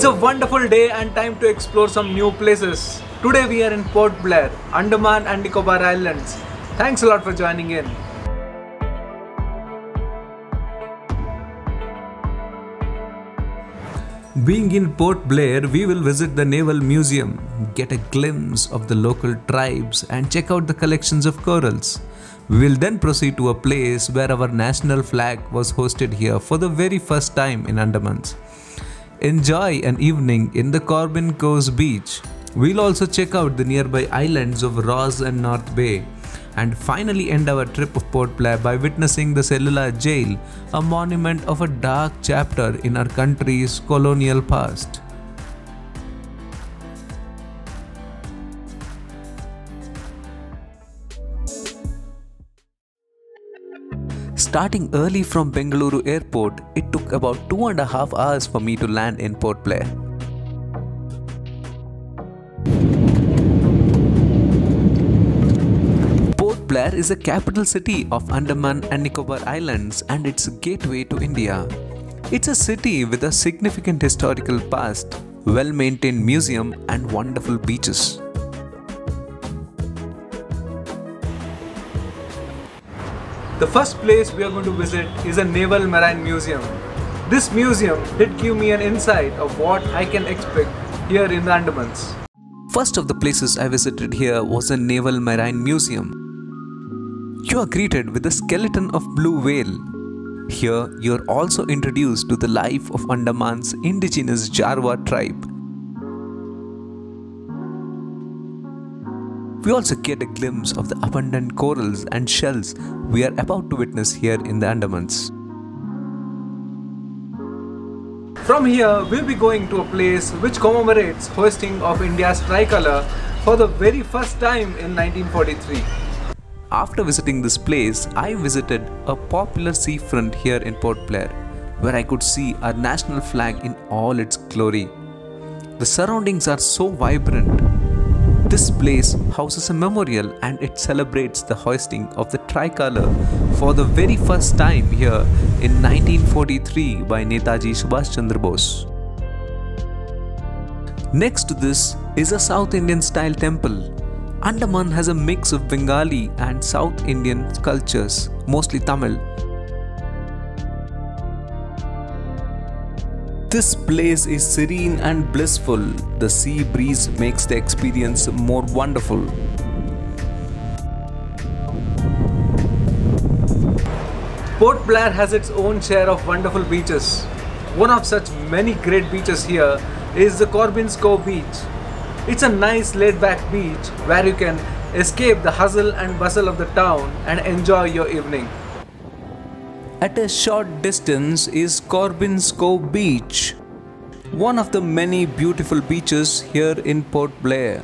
It's a wonderful day and time to explore some new places. Today we are in Port Blair, Andaman and Nicobar Islands. Thanks a lot for joining in. Being in Port Blair, we will visit the Naval Museum, get a glimpse of the local tribes and check out the collections of corals. We will then proceed to a place where our national flag was hosted here for the very first time in Andamans. Enjoy an evening in the Corbyn's Cove beach. We'll also check out the nearby islands of Ross and North Bay. And finally end our trip of Port Blair by witnessing the Cellular Jail, a monument of a dark chapter in our country's colonial past. Starting early from Bengaluru airport, it took about 2.5 hours for me to land in Port Blair. Port Blair is the capital city of Andaman and Nicobar Islands and its gateway to India. It's a city with a significant historical past, well-maintained museum and wonderful beaches. The first place we are going to visit is a Naval Marine Museum. This museum did give me an insight of what I can expect here in the Andamans. First of the places I visited here was a Naval Marine Museum. You are greeted with a skeleton of blue whale. Here, you are also introduced to the life of Andaman's indigenous Jarwa tribe. We also get a glimpse of the abundant corals and shells we are about to witness here in the Andamans. From here, we'll be going to a place which commemorates hoisting of India's tricolor for the very first time in 1943. After visiting this place, I visited a popular seafront here in Port Blair, where I could see our national flag in all its glory. The surroundings are so vibrant. This place houses a memorial and it celebrates the hoisting of the tricolor for the very first time here in 1943 by Netaji Subhash Chandra Bose. Next to this is a South Indian style temple. Andaman has a mix of Bengali and South Indian cultures, mostly Tamil. This place is serene and blissful. The sea breeze makes the experience more wonderful. Port Blair has its own share of wonderful beaches. One of such many great beaches here is the Corbyn's Cove beach. It's a nice laid-back beach where you can escape the hustle and bustle of the town and enjoy your evening. At a short distance is Corbyn's Cove beach, one of the many beautiful beaches here in Port Blair.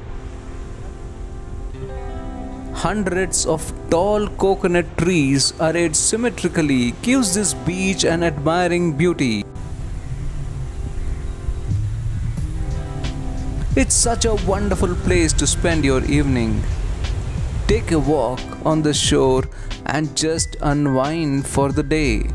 Hundreds of tall coconut trees arrayed symmetrically gives this beach an admiring beauty. It's such a wonderful place to spend your evening. Take a walk on the shore and just unwind for the day.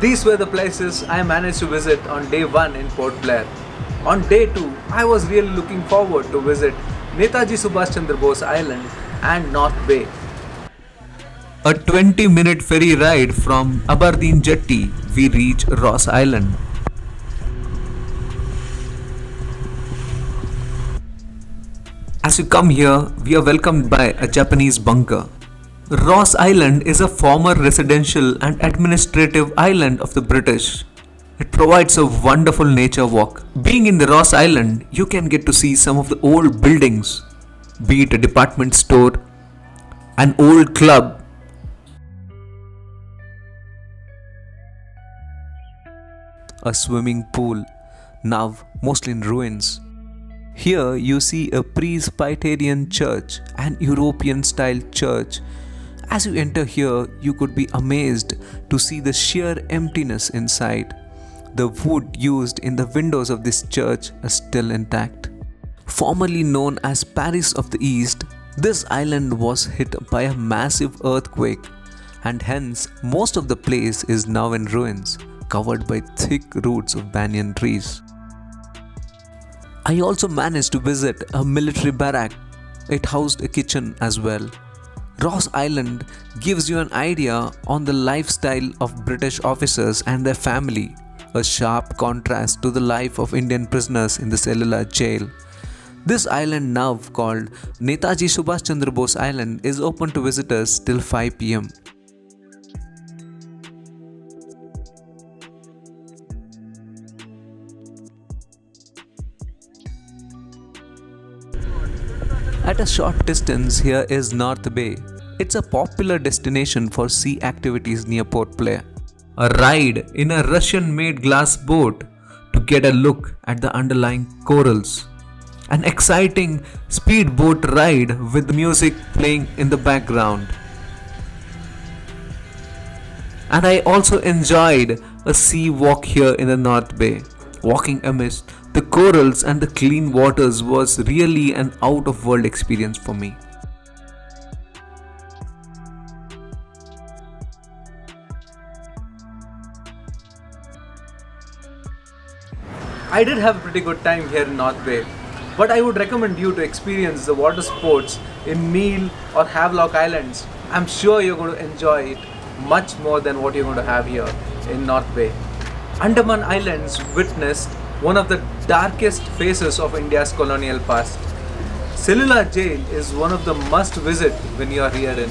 These were the places I managed to visit on day 1 in Port Blair. On day 2, I was really looking forward to visit Netaji Subhas Chandra Bose Island and North Bay. A 20-minute ferry ride from Aberdeen Jetty, we reach Ross Island. As you come here, we are welcomed by a Japanese bunker. Ross Island is a former residential and administrative island of the British. It provides a wonderful nature walk. Being in the Ross Island, you can get to see some of the old buildings, be it a department store, an old club, a swimming pool, now mostly in ruins. Here you see a pre-Spitarian church, an European style church. As you enter here, you could be amazed to see the sheer emptiness inside. The wood used in the windows of this church is still intact. Formerly known as Paris of the East, this island was hit by a massive earthquake and hence most of the place is now in ruins, covered by thick roots of banyan trees. I also managed to visit a military barrack. It housed a kitchen as well. Ross Island gives you an idea on the lifestyle of British officers and their family, a sharp contrast to the life of Indian prisoners in the Cellular Jail. This island, now called Netaji Subhash Chandra Bose Island, is open to visitors till 5 p.m. At a short distance here is North Bay. It's a popular destination for sea activities near Port Blair. A ride in a Russian-made glass boat to get a look at the underlying corals. An exciting speedboat ride with music playing in the background. And I also enjoyed a sea walk here in the North Bay. Walking amidst the corals and the clean waters was really an out-of-world experience for me. I did have a pretty good time here in North Bay, but I would recommend you to experience the water sports in Neil or Havelock Islands. I'm sure you're going to enjoy it much more than what you're going to have here in North Bay. Andaman Islands witnessed one of the darkest phases of India's colonial past. Cellular Jail is one of the must visit when you are here in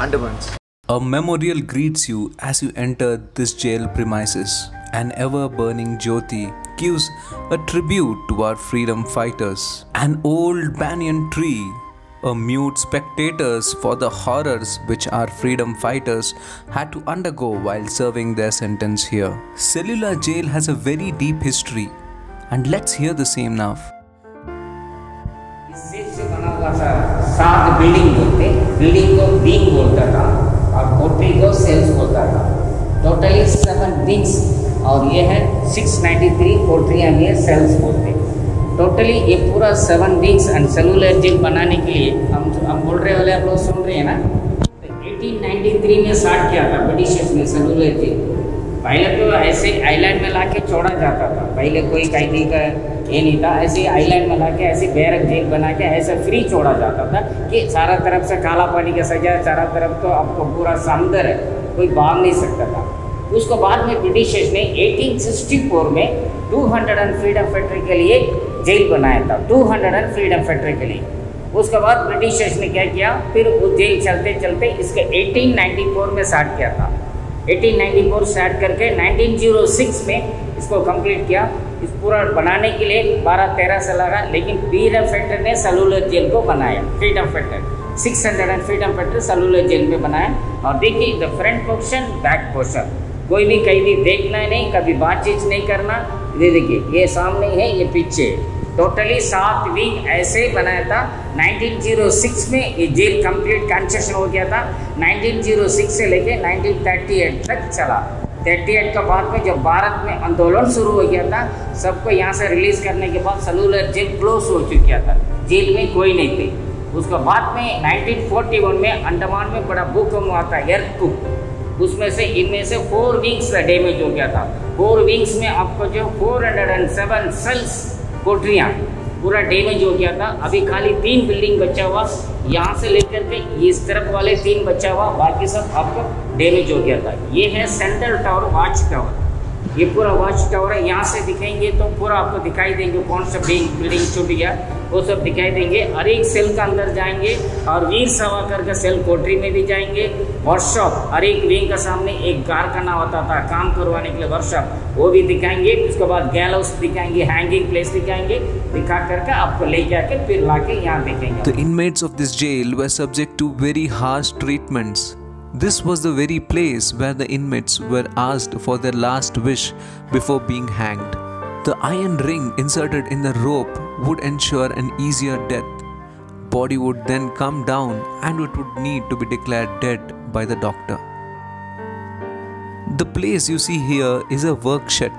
Andamans. A memorial greets you as you enter this jail premises. An ever-burning jyoti gives a tribute to our freedom fighters. An old banyan tree, a mute spectators for the horrors which our freedom fighters had to undergo while serving their sentence here. Cellular Jail has a very deep history, and let's hear the same now. Totally 7 wings और ये है 693 कोठरियाँ ये sales बोलते हैं। Totally ये पूरा 7 wings and cellular jail बनाने के लिए हम बोल रहे वाले आप लोग सुन रहे हैं ना, तो 1893 में स्टार्ट किया था ब्रिटिशर्स ने सेलुलर जेल। पहले तो ऐसे आइलैंड में लाके छोड़ा जाता था, पहले कोई कैदी का ये नहीं था, ऐसे आइलैंड में लाके ऐसे बैरक जेल बना के ऐसे फ्री छोड़ा जाता था कि चारों तरफ से काला पानी का सजा, चारों तरफ तो आपको पूरा समुद्र है, कोई भाग नहीं सकता था। उसको बाद में ब्रिटिशर्स ने 1864 में 200 फ्रीडम फाइटर के लिए जेल बनाया था, 200 फ्रीडम फाइटर के लिए। उसके बाद ब्रिटिशर्स ने क्या किया, फिर वो जेल चलते चलते इसके 1894 में स्टार्ट किया था, 1894 स्टार्ट करके 1906 में इसको कंप्लीट किया। इस पूरा बनाने के लिए 12-13 साल लगा, लेकिन फ्रीडम फाइटर ने सेलुलर जेल को बनाया। Freedom fighter 600 freedom fighter cellular jail में बनाया। और देखिए the front portion, back portion, कोई भी कैदी देखना है नहीं, कभी बातचीत नहीं करना। ये देखिए ये सामने है, ये पीछे, टोटली 7 विंग ऐसे बनाया था। 1906 में ये जेल कंप्लीट कंस्ट्रक्शन हो गया था। 1906 से लेके 1938 तक चला। 38 के बाद में जब भारत में आंदोलन शुरू हो गया था, सबको यहाँ से रिलीज करने के बाद सेलुलर जेल क्लोज हो चुका था, जेल में कोई नहीं थे। उसके बाद में 1941 में अंडमान में बड़ा भूकंप हुआ था, एर्थक्वेक। उसमें से इनमें से 4 विंग्स का डैमेज हो गया था। 4 विंग्स में आपको जो 407 सेल्स कोठरियाँ पूरा डैमेज हो गया था। अभी खाली 3 बिल्डिंग बचा हुआ, यहाँ से लेकर के इस तरफ वाले 3 बचा हुआ, बाकी सब आपको डैमेज हो गया था। ये है सेंट्रल टावर, वॉच टावर, ये पूरा वॉच टावर है। यहाँ से दिखेंगे तो पूरा आपको दिखाई देंगे कौन सा बिल्डिंग छूट गया, वो सब दिखाई देंगे। हर एक सेल का अंदर जाएंगे और वीर सावरकर का सेल कोठरी में भी जाएंगे। वर्कशॉप, हर एक विंग का सामने एक कारखाना होता था काम करवाने के लिए, वर्कशॉप वो भी दिखाएंगे। उसके बाद गैलोस दिखाएंगे, हैंगिंग प्लेस दिखाएंगे, दिखा करके आपको ले जाके फिर लाके यहाँ दिखेंगे। The inmates of this jail were subject to very harsh treatments. This was the very place where the inmates were asked for their last wish before being hanged. The iron ring inserted in the rope would ensure an easier death. Body would then come down and it would need to be declared dead by the doctor. The place you see here is a work shed.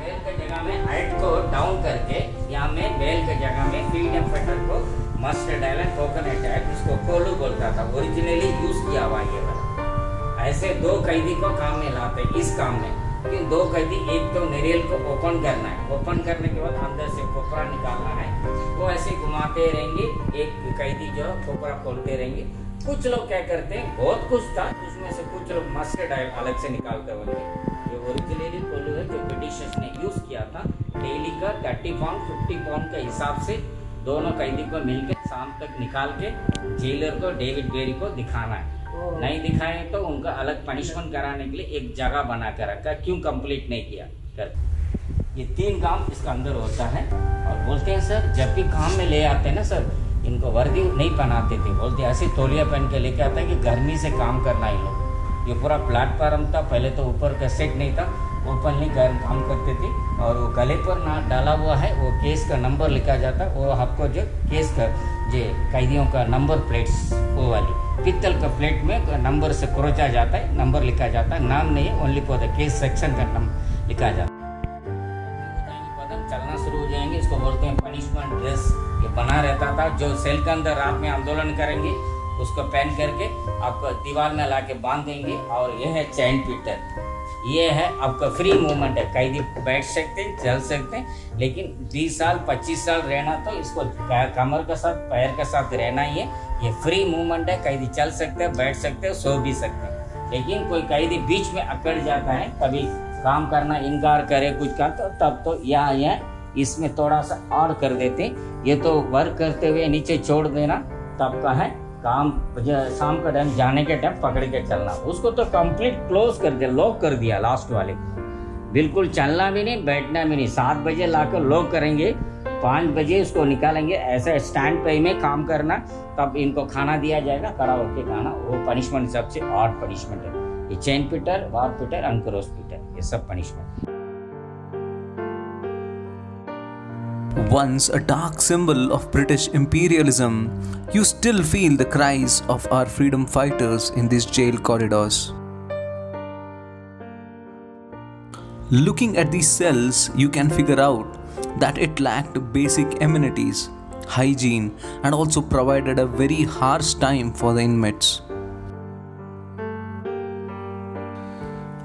बेल की जगह में height को down करके यहाँ में bell की जगह में फ्रीडम फाइटर को मस्टर्ड आइलैंड, कोकोनट आइलैंड, इसको कोलू बोलता था, ओरिजिनली यूज किया हुआ ये वाला। ऐसे दो कैदी को काम में लाते इस काम में, क्योंकि दो कैदी एक तो नरियल को ओपन करना है, ओपन करने के बाद अंदर से खोपरा निकालना है, वो ऐसे घुमाते रहेंगे, एक कैदी जो खोपरा खोलते रहेंगे। कुछ लोग क्या करते हैं, बहुत कुछ था उसमें से कुछ लोग मस्टर्ड आयल अलग से निकालते हुए, ये ओरिजिनली कोलू है जो ब्रिटिशर्स ने यूज किया था। डेली का 30 पाउंड 50 पाउंड के हिसाब से दोनों कैदी को मिलकर शाम तक निकाल के जेलर को डेविड बेरी को दिखाना है, नहीं दिखाए तो उनका अलग पनिशमेंट कराने के लिए एक जगह बना कर रखा, क्यों कंप्लीट नहीं किया कर। ये तीन काम इसका अंदर होता है। और बोलते हैं सर जब भी काम में ले आते हैं ना सर, इनको वर्दी नहीं पहनाते थे, बोलते ऐसी तौलिया पहन के लेके आता है कि गर्मी से काम करना ही लोग। ये पूरा प्लेटफार्म था, पहले तो ऊपर का सेट नहीं था, ऊपर ही गर्म काम करते थे। और वो गले पर ना डाला हुआ है, वो केस का नंबर लिखा जाता, वो आपको जो केस का जो कैदियों का नंबर प्लेट्स वो वाली पित्तल का प्लेट में नंबर से खरोचा जाता है, नंबर लिखा जाता है, नाम नहीं only for the case section का नंबर लिखा जाता है। चलना शुरू हो जाएंगे, इसको बोलते हैं पनिशमेंट ड्रेस। ये बना रहता था, जो सेल के अंदर रात में आंदोलन करेंगे उसको पहन करके आपको दीवार में लाके बांध देंगे। और ये है चैन पीटर, ये है आपका फ्री मूवमेंट है, कैदी बैठ सकते हैं, चल सकते हैं, लेकिन 20 साल 25 साल रहना तो इसको कमर के साथ पैर के साथ रहना ही है। ये फ्री मूवमेंट है, कैदी चल सकते हैं, बैठ सकते हैं, सो भी सकते हैं। लेकिन कोई कैदी बीच में अकड़ जाता है, कभी काम करना इनकार करे कुछ का, तो तब तो यहाँ इसमें थोड़ा सा और कर देते, ये तो वर्क करते हुए नीचे छोड़ देना, तब का है काम शाम का टाइम जाने के टाइम पकड़ के चलना, उसको तो कंप्लीट क्लोज कर दिया, लॉक कर दिया लास्ट वाले, बिल्कुल चलना भी नहीं बैठना भी नहीं। 7 बजे लाकर लॉक करेंगे, 5 बजे उसको निकालेंगे, ऐसा स्टैंड पे में काम करना, तब इनको खाना दिया जाएगा खड़ा होके खाना। वो पनिशमेंट सबसे और पनिशमेंट है, ये चैन पीटर, वार पीटर, अंकुरोस पीटर, ये सब punishment. Once a dark symbol of British imperialism, you still feel the cries of our freedom fighters in these jail corridors. Looking at these cells, you can figure out that it lacked basic amenities, hygiene, and also provided a very harsh time for the inmates.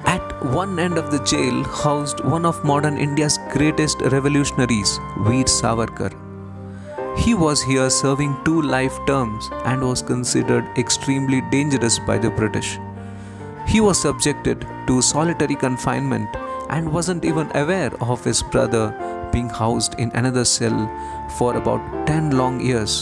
At one end of the jail housed one of modern India's greatest revolutionaries, Veer Savarkar. He was here serving 2 life terms and was considered extremely dangerous by the British. He was subjected to solitary confinement and wasn't even aware of his brother being housed in another cell for about 10 long years.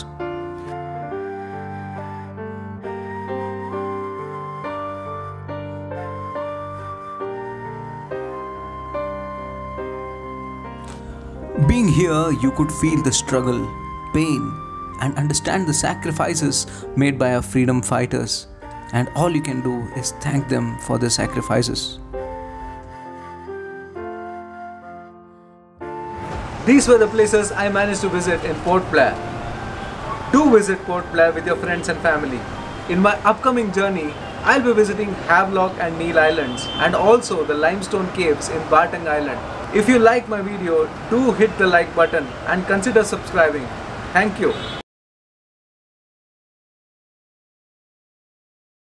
Being here, you could feel the struggle, pain, and understand the sacrifices made by our freedom fighters. And all you can do is thank them for their sacrifices. These were the places I managed to visit in Port Blair. Do visit Port Blair with your friends and family. In my upcoming journey, I'll be visiting Havelock and Neil Islands and also the limestone caves in Barren Island. If you like my video, do hit the like button and consider subscribing. Thank you.